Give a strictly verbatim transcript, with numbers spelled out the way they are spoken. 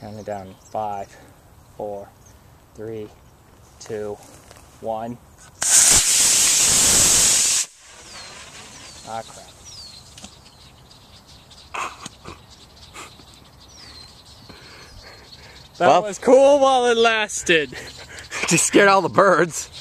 Count it down. Five, four, three, two, one. Ah, crap. That well, was cool while it lasted. Just scared all the birds.